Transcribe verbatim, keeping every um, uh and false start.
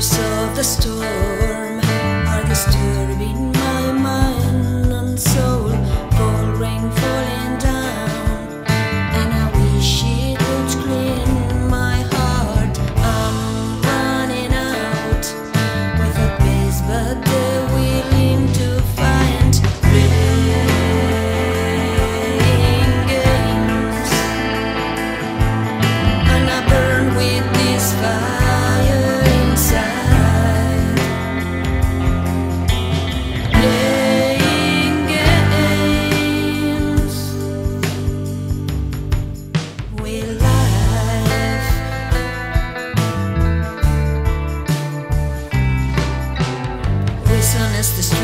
echoes of the storm are disturbing my mind and soul. Cold rain falling down, and I wish it would clean my heart. I'm running out with a peace, but they're willing to find playing games, and I burn with this fire. As the